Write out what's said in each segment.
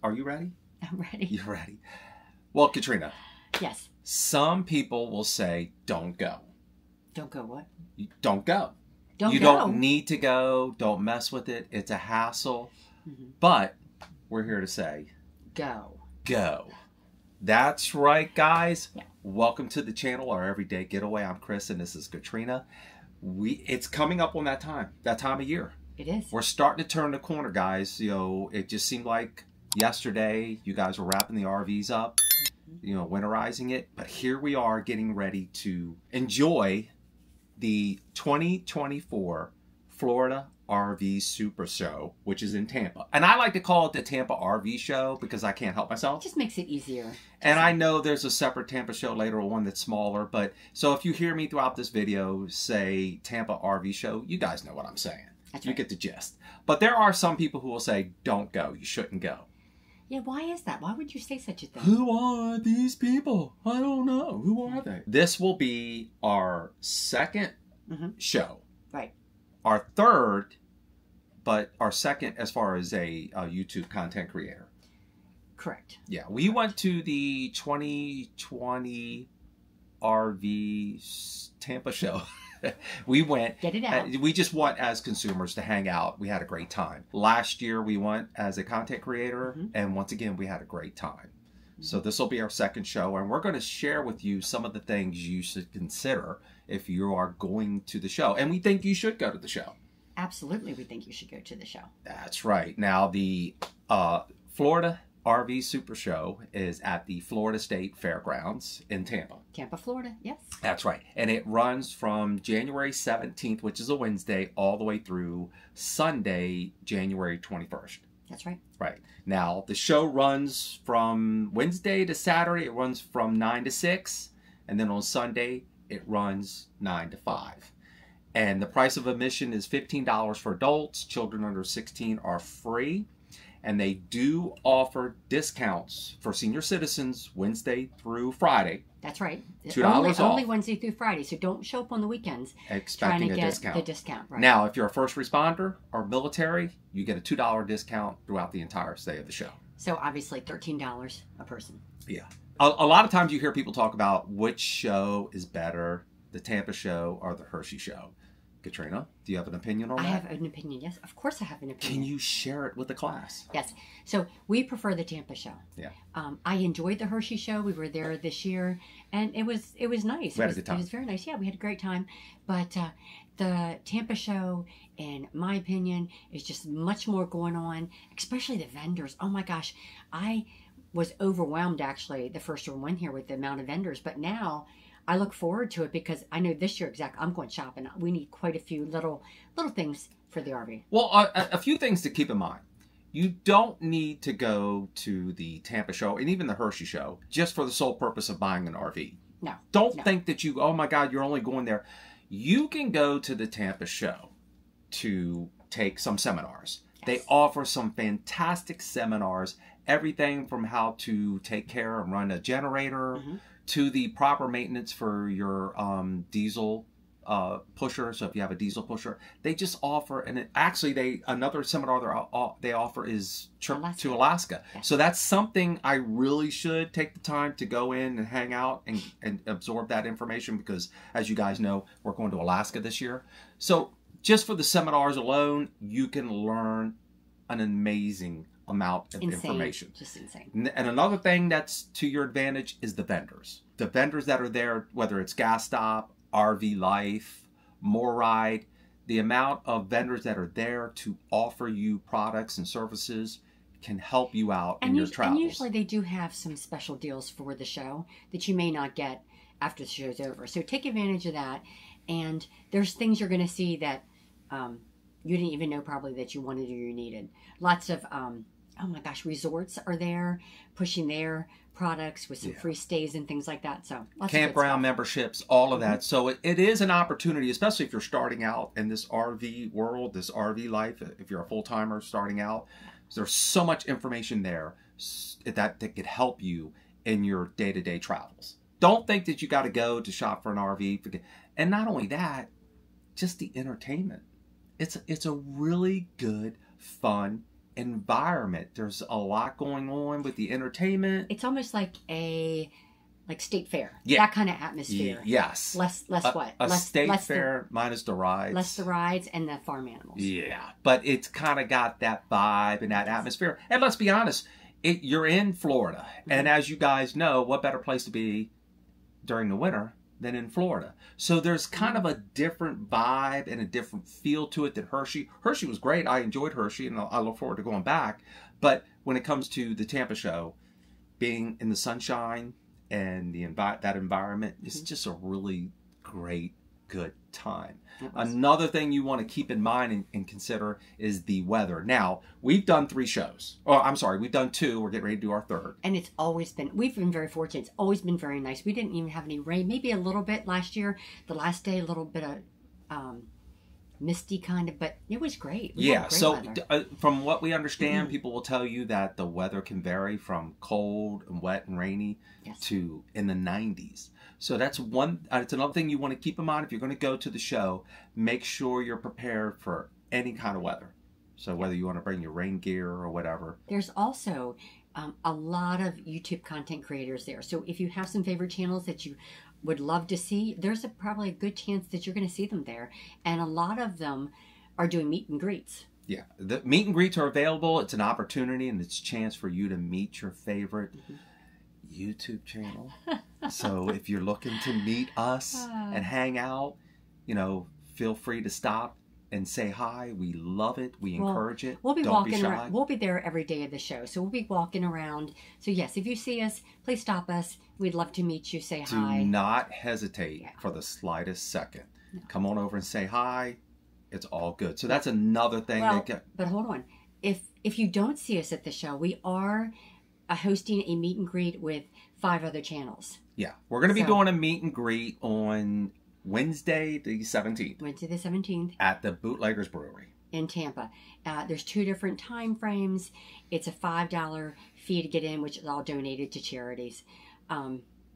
Are you ready? I'm ready. You're ready. Well, Katrina. Yes. Some people will say, don't go. Don't go what? Don't go. Don't go. You don't need to go. Don't mess with it. It's a hassle. Mm-hmm. But we're here to say, go. Go. That's right, guys. Yeah. Welcome to the channel, Our Everyday Getaway. I'm Chris and this is Katrina. It's coming up on that time of year. It is. We're starting to turn the corner, guys. You know, it just seemed like yesterday you guys were wrapping the RVs up, you know, winterizing it. But here we are getting ready to enjoy the 2024 Florida RV Super Show, which is in Tampa. And I like to call it the Tampa RV Show because I can't help myself. It just makes it easier. And I know there's a separate Tampa show later, or one that's smaller. But so if you hear me throughout this video say Tampa RV Show, you guys know what I'm saying. That's right. You get the gist. But there are some people who will say, don't go. You shouldn't go. Yeah, why is that? Why would you say such a thing? Who are these people? I don't know. Who are they? This will be our second show. Right. Our third, but our second as far as a YouTube content creator. Correct. Yeah, we went to the 2020 RV Tampa show. We went. Get it out. We just want, as consumers, to hang out. We had a great time. Last year, we went as a content creator, and once again, we had a great time. So this will be our second show, and we're going to share with you some of the things you should consider if you are going to the show. And we think you should go to the show. Absolutely, we think you should go to the show. That's right. Now, the Florida RV Super Show is at the Florida State Fairgrounds in Tampa. Tampa, Florida, yes. That's right. And it runs from January 17th, which is a Wednesday, all the way through Sunday, January 21st. That's right. Right. Now, the show runs from Wednesday to Saturday. It runs from 9 to 6. And then on Sunday, it runs 9 to 5. And the price of admission is $15 for adults. Children under 16 are free. And they do offer discounts for senior citizens Wednesday through Friday. That's right. $2 off. Only Wednesday through Friday, so don't show up on the weekends expecting a discount. Right. Now, if you're a first responder or military, you get a $2 discount throughout the entire stay of the show. So obviously $13 a person. Yeah. A lot of times you hear people talk about which show is better, the Tampa show or the Hershey show. Katrina, do you have an opinion on that? I have an opinion, yes. Of course I have an opinion. Can you share it with the class? Yes. So we prefer the Tampa show. Yeah. I enjoyed the Hershey show. We were there this year, and it was nice. We had a good time. It was very nice. Yeah, we had a great time. But the Tampa show, in my opinion, is just much more going on, especially the vendors. Oh, my gosh. I was overwhelmed, actually, the first year we went here with the amount of vendors. But now I look forward to it because I know this year exactly I'm going shopping. We need quite a few little things for the RV. Well, a few things to keep in mind. You don't need to go to the Tampa show and even the Hershey show just for the sole purpose of buying an RV. No. Don't think that you, oh my God, you're only going there. You can go to the Tampa show to take some seminars. Yes. They offer some fantastic seminars, everything from how to take care and run a generator, to the proper maintenance for your diesel pusher. So if you have a diesel pusher, they just offer, and actually another seminar they offer is trip to Alaska. Yeah. So that's something I really should take the time to go in and hang out and absorb that information because, as you guys know, we're going to Alaska this year. So just for the seminars alone, you can learn an amazing amount of information. Just insane. And another thing that's to your advantage is the vendors. The vendors that are there, whether it's Gas Stop, RV Life, More Ride, the amount of vendors that are there to offer you products and services can help you out in your travels. And usually they do have some special deals for the show that you may not get after the show's over. So take advantage of that. And there's things you're going to see that you didn't even know probably that you wanted or you needed. Lots of oh my gosh, resorts are there pushing their products with some free stays and things like that. So campground memberships, all of that. So it is an opportunity, especially if you're starting out in this RV world, this RV life. If you're a full-timer starting out, there's so much information there that could help you in your day-to-day travels. Don't think that you got to go to shop for an RV. And not only that, just the entertainment. It's a really good, fun environment. There's a lot going on with the entertainment. It's almost like a state fair. Yeah. That kind of atmosphere. Yes. Less state fair, minus the rides. Less the rides and the farm animals. Yeah. But it's kind of got that vibe and that atmosphere. And let's be honest, you're in Florida. Mm-hmm. And as you guys know, what better place to be during the winter than in Florida? So there's kind of a different vibe and a different feel to it than Hershey. Hershey was great. I enjoyed Hershey, and I look forward to going back. But when it comes to the Tampa show, being in the sunshine and the that environment, it's just a really great, good time. Another thing you want to keep in mind and consider is the weather. Now, we've done 3 shows. Oh, I'm sorry, we've done 2. We're getting ready to do our 3rd. And it's always been, we've been very fortunate. It's always been very nice. We didn't even have any rain. Maybe a little bit last year. The last day, a little bit of misty kind of, but it was great. Yeah, so from what we understand, people will tell you that the weather can vary from cold and wet and rainy to in the 90s. So that's one, it's another thing you want to keep in mind. If you're going to go to the show, make sure you're prepared for any kind of weather. So whether you want to bring your rain gear or whatever. There's also a lot of YouTube content creators there. So if you have some favorite channels that you would love to see, there's probably a good chance that you're going to see them there. And a lot of them are doing meet and greets. Yeah, the meet and greets are available. It's an opportunity and it's a chance for you to meet your favorite YouTube channel. So if you're looking to meet us and hang out, you know, feel free to stop and say hi. We love it. We encourage it. We'll be walking around. We'll be there every day of the show. So we'll be walking around. So yes, if you see us, please stop us. We'd love to meet you. Say hi. Do not hesitate for the slightest second. No. Come on over and say hi. It's all good. So that's another thing. Well, but hold on. If you don't see us at the show, we are hosting a meet and greet with 5 other channels. Yeah. We're going to be doing a meet and greet on Wednesday the 17th. Wednesday the 17th. At the Bootleggers Brewery. In Tampa. There's 2 different time frames. It's a $5 fee to get in, which is all donated to charities.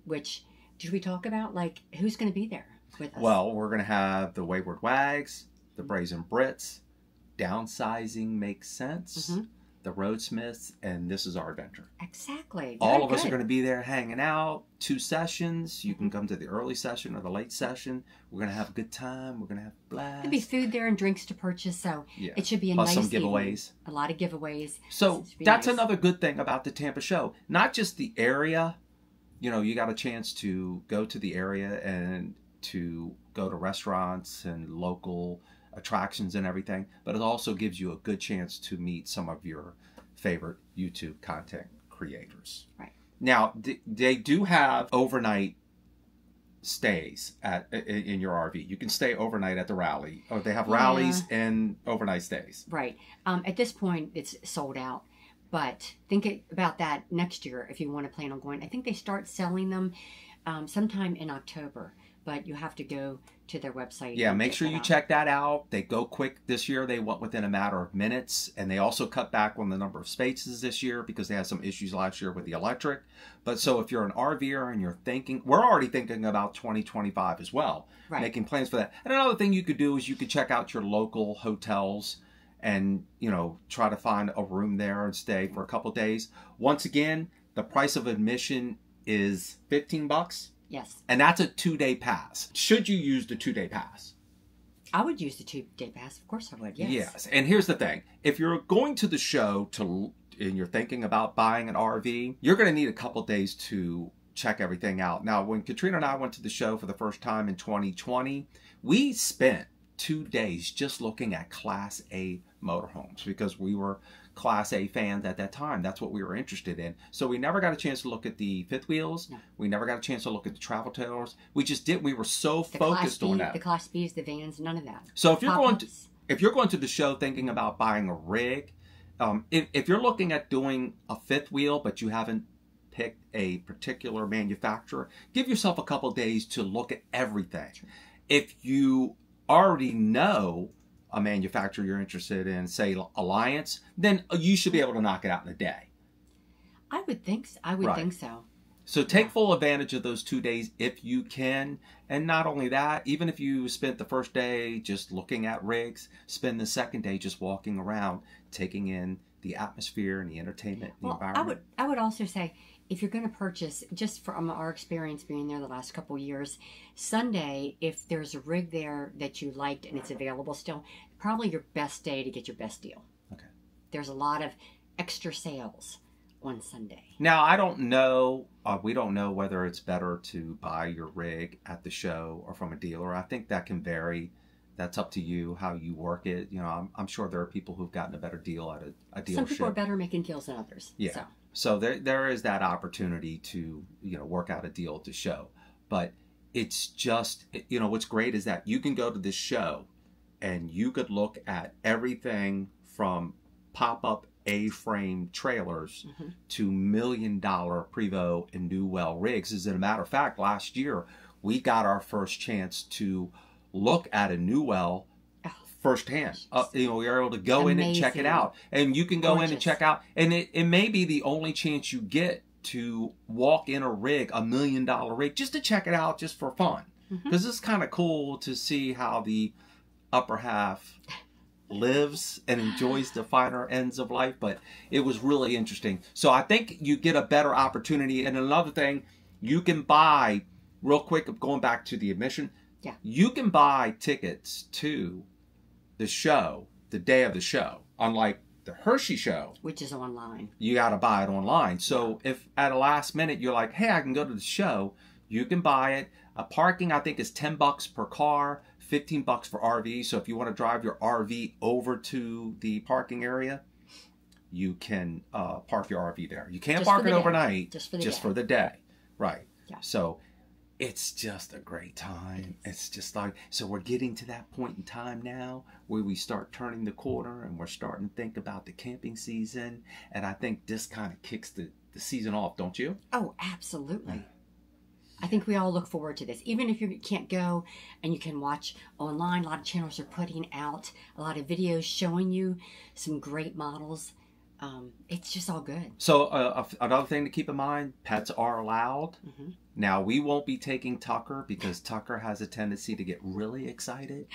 Which, did we talk about? Like, who's going to be there with us? Well, we're going to have the Wayward Wags, the Brazen Brits, Downsizing Makes Sense, the Roadsmiths, and This Is Our Adventure. Exactly. All of us are going to be there hanging out. 2 sessions. You can come to the early session or the late session. We're going to have a good time. We're going to have a blast. There'll be food there and drinks to purchase, so it should be a nice evening. Plus some giveaways. A lot of giveaways. So that's another good thing about the Tampa show. Not just the area. You know, you got a chance to go to the area and to go to restaurants and local attractions and everything, but it also gives you a good chance to meet some of your favorite YouTube content creators. Right. Now, they do have overnight stays in your RV. You can stay overnight at the rally. Oh, they have rallies and overnight stays. Right. At this point, it's sold out, but think about that next year if you want to plan on going. I think they start selling them sometime in October. But you have to go to their website. Yeah, make sure you check that out. They go quick this year. They went within a matter of minutes. And they also cut back on the number of spaces this year because they had some issues last year with the electric. But so if you're an RVer and you're thinking, we're already thinking about 2025 as well. Right. Making plans for that. And another thing you could do is you could check out your local hotels and, you know, try to find a room there and stay for a couple of days. Once again, the price of admission is $15. Yes. And that's a 2-day pass. Should you use the 2-day pass? I would use the 2-day pass. Of course I would, yes. Yes. And here's the thing. If you're going to the show and you're thinking about buying an RV, you're going to need a couple days to check everything out. Now, when Katrina and I went to the show for the first time in 2020, we spent 2 days just looking at Class A motorhomes because we were Class A fans at that time. That's what we were interested in. So we never got a chance to look at the fifth wheels. No. We never got a chance to look at the travel trailers. We just didn't. We were so focused on that. The Class B's, the vans, none of that. So if you're going to the show thinking about buying a rig, if you're looking at doing a fifth wheel but you haven't picked a particular manufacturer, give yourself a couple days to look at everything. Sure. If you already know a manufacturer you're interested in, say Alliance, then you should be able to knock it out in a day. I would think so. I would think so. So take full advantage of those 2 days if you can. And not only that, even if you spent the first day just looking at rigs, spend the second day just walking around, taking in the atmosphere and the entertainment, the environment. I would also say, if you're going to purchase, just from our experience being there the last couple of years, Sunday, if there's a rig there that you liked and it's available still, probably your best day to get your best deal. Okay. There's a lot of extra sales on Sunday. Now, I don't know, we don't know whether it's better to buy your rig at the show or from a dealer. I think that can vary. That's up to you, how you work it. You know, I'm sure there are people who've gotten a better deal at a dealership. Some people are better making deals than others. Yeah. So there is that opportunity to, you know, work out a deal to show. But it's just, you know, what's great is that you can go to this show and you could look at everything from pop-up A-frame trailers to $1 million Prevost and Newell rigs. As a matter of fact, last year, we got our first chance to look at a Newell firsthand. You know, we are able to go in and check it out. And you can go in and check out. And it may be the only chance you get to walk in a rig, $1 million rig, just to check it out, just for fun. Because it's kind of cool to see how the upper half lives and enjoys the finer ends of life. But it was really interesting. So I think you get a better opportunity. And another thing, you can buy, real quick, going back to the admission, you can buy tickets to the show, the day of the show, unlike the Hershey show, which is online. You got to buy it online. So if at a last minute you're like, hey, I can go to the show, you can buy it. Parking, I think, is $10 per car, $15 for RV. So if you want to drive your RV over to the parking area, you can park your RV there. You can't park it overnight, just for the day. Right. Yeah. So it's just a great time. It's just like, so we're getting to that point in time now where we start turning the corner and we're starting to think about the camping season. And I think this kind of kicks the season off, don't you? Oh, absolutely. I think we all look forward to this. Even if you can't go and you can watch online, a lot of channels are putting out a lot of videos showing you some great models. It's just all good. So another thing to keep in mind, pets are allowed. Now, we won't be taking Tucker because Tucker has a tendency to get really excited.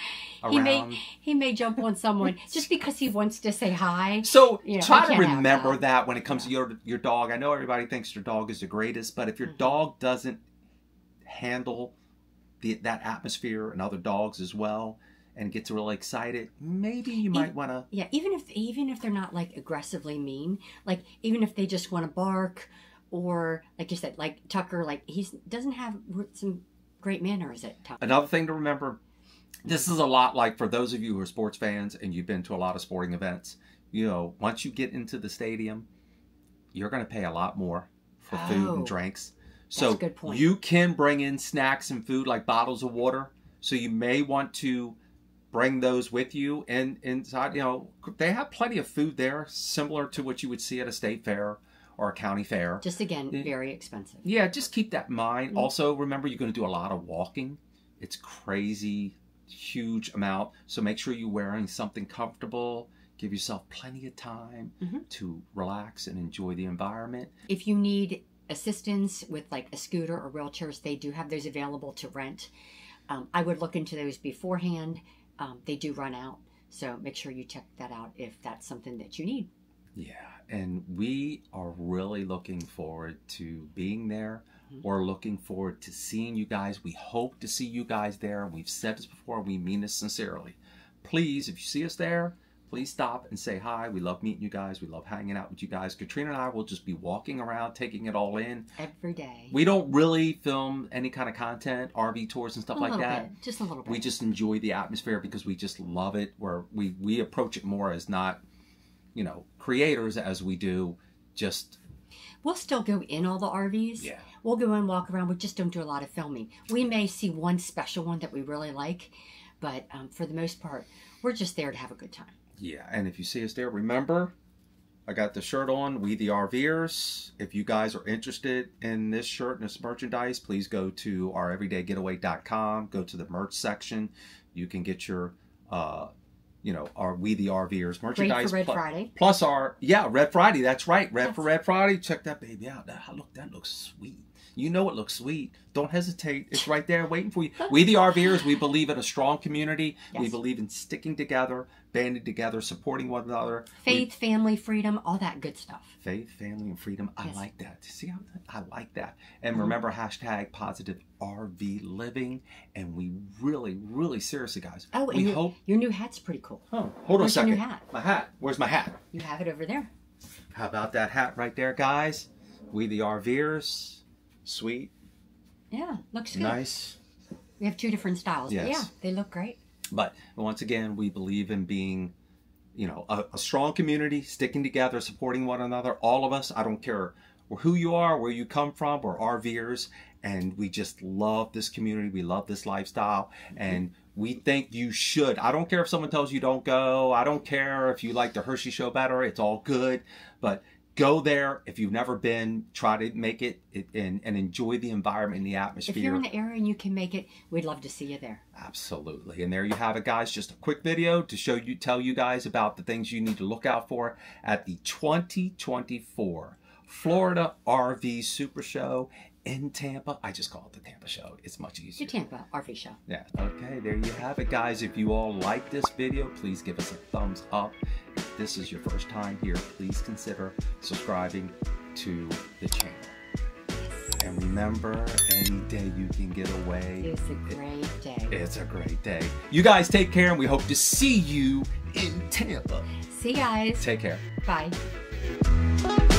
He may jump on someone just because he wants to say hi. So you know, try to remember that when it comes to your dog. I know everybody thinks your dog is the greatest, but if your dog doesn't handle that atmosphere and other dogs as well, and gets really excited, maybe you might want to... Yeah, even if they're not, like, aggressively mean, like, even if they just want to bark, or, like you said, like Tucker, like, he doesn't have some great manners at times. Another thing to remember, this is a lot like for those of you who are sports fans and you've been to a lot of sporting events, you know, once you get into the stadium, you're going to pay a lot more for food and drinks. So that's a good point. You can bring in snacks and food, like bottles of water, so you may want to bring those with you, and inside, you know, they have plenty of food there, similar to what you would see at a state fair or a county fair. Just again, very expensive. Yeah, just keep that in mind. Also, remember, you're going to do a lot of walking. It's crazy, huge amount. So make sure you're wearing something comfortable. Give yourself plenty of time to relax and enjoy the environment. If you need assistance with, like, a scooter or wheelchairs, they do have those available to rent. I would look into those beforehand. They do run out, so make sure you check that out if that's something that you need. Yeah, and we are really looking forward to being there. We're looking forward to seeing you guys. We hope to see you guys there. We've said this before. We mean this sincerely. Please, if you see us there, please stop and say hi. We love meeting you guys. We love hanging out with you guys. Katrina and I will just be walking around, taking it all in. Every day. We don't really film any kind of content, RV tours and stuff like that. Just a little bit. We just enjoy the atmosphere because we just love it. We approach it more as not, you know, creators as we do. Just... We'll still go in all the RVs. Yeah. We'll go and walk around. We just don't do a lot of filming. We may see one special one that we really like, but for the most part, we're just there to have a good time. Yeah, and if you see us there, remember, I got the shirt on, We the RVers. If you guys are interested in this shirt and this merchandise, please go to oureverydaygetaway.com. Go to the merch section. You can get your, you know, our We the RVers merchandise. Great for Red Friday. Plus our, Red Friday. That's right. Red Friday. Check that baby out. That looks sweet. You know it looks sweet. Don't hesitate. It's right there waiting for you. We the RVers, we believe in a strong community. Yes. We believe in sticking together, banding together, supporting one another. Faith, family, freedom, all that good stuff. Faith, family, and freedom. Yes. I like that. See, I like that. And remember, hashtag positive RV living. And we really, really seriously, guys. Oh, and your new hat's pretty cool. Oh, hold on a second. Where's your new hat? My hat. Where's my hat? You have it over there. How about that hat right there, guys? We the RVers. Sweet. Yeah, looks good. Nice. We have two different styles. Yes. But yeah, they look great. But once again, we believe in being, you know, a strong community, sticking together, supporting one another. All of us, I don't care who you are, where you come from, we're RVers. And we just love this community. We love this lifestyle. And we think you should. I don't care if someone tells you don't go. I don't care if you like the Hershey show better. It's all good. But go there. If you've never been, try to make it and enjoy the environment and the atmosphere. If you're in the area and you can make it, we'd love to see you there. Absolutely. And there you have it, guys. Just a quick video to tell you guys about the things you need to look out for at the 2024 Florida RV Super Show in Tampa. I just call it the Tampa Show. It's much easier. The Tampa RV Show. Yeah. Okay, there you have it, guys. If you all like this video, please give us a thumbs up. If this is your first time here, please consider subscribing to the channel. And remember, any day you can get away. It's a great day. It's a great day. You guys take care, and we hope to see you in Tampa. See you guys. Take care. Bye.